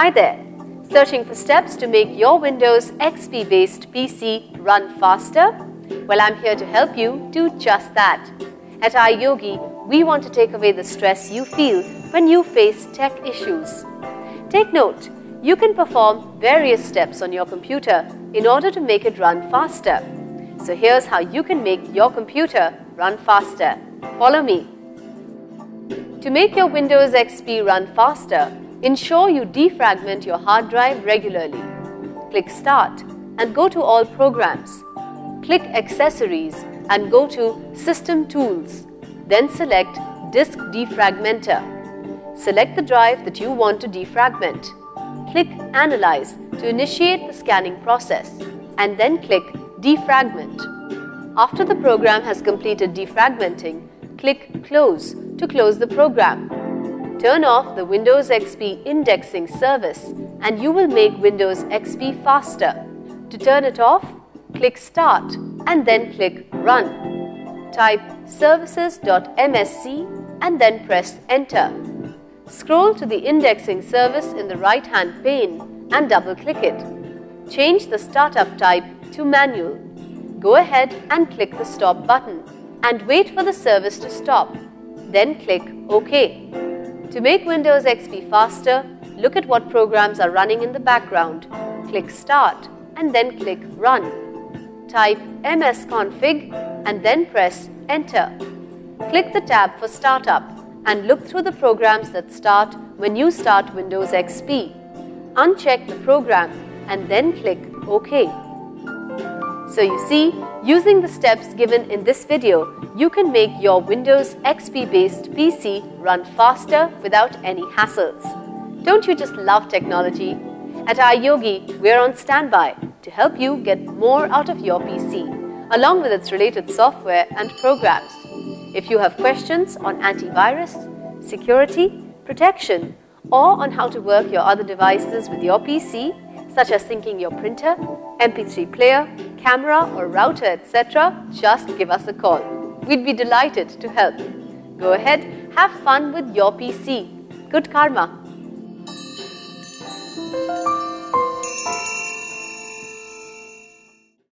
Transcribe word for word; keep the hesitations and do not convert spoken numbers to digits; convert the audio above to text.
Hi there! Searching for steps to make your Windows X P based P C run faster? Well, I'm here to help you do just that. At iYogi, we want to take away the stress you feel when you face tech issues. Take note, you can perform various steps on your computer in order to make it run faster. So here's how you can make your computer run faster. Follow me. To make your Windows X P run faster, ensure you defragment your hard drive regularly. Click Start and go to All Programs. Click Accessories and go to System Tools. Then select Disk Defragmenter. Select the drive that you want to defragment. Click Analyze to initiate the scanning process and then click Defragment. After the program has completed defragmenting, click Close to close the program. Turn off the Windows X P indexing service and you will make Windows X P faster. To turn it off, click Start and then click Run. Type services dot M S C and then press Enter. Scroll to the indexing service in the right-hand pane and double-click it. Change the startup type to manual. Go ahead and click the Stop button and wait for the service to stop. Then click OK. To make Windows X P faster, look at what programs are running in the background. Click Start and then click Run. Type msconfig and then press Enter. Click the tab for Startup and look through the programs that start when you start Windows X P. Uncheck the program and then click OK. So you see, using the steps given in this video, you can make your Windows X P-based P C run faster without any hassles. Don't you just love technology? At iYogi, we're on standby to help you get more out of your P C, along with its related software and programs. If you have questions on antivirus, security, protection, or on how to work your other devices with your P C, such as syncing your printer, M P three player, camera or router, et cetera, just give us a call. We'd be delighted to help. Go ahead, have fun with your P C. Good karma.